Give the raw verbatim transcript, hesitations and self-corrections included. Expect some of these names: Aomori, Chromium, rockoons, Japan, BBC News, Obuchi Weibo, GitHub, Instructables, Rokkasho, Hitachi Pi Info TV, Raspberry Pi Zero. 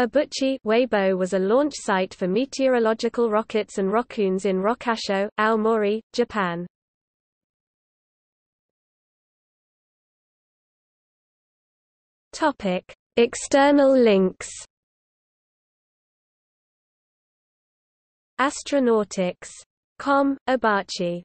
Obuchi Weibo was a launch site for meteorological rockets and Rokkuns in Rokkasho, Aomori, Japan. Topic: External links. Astronautics dot com, Obuchi.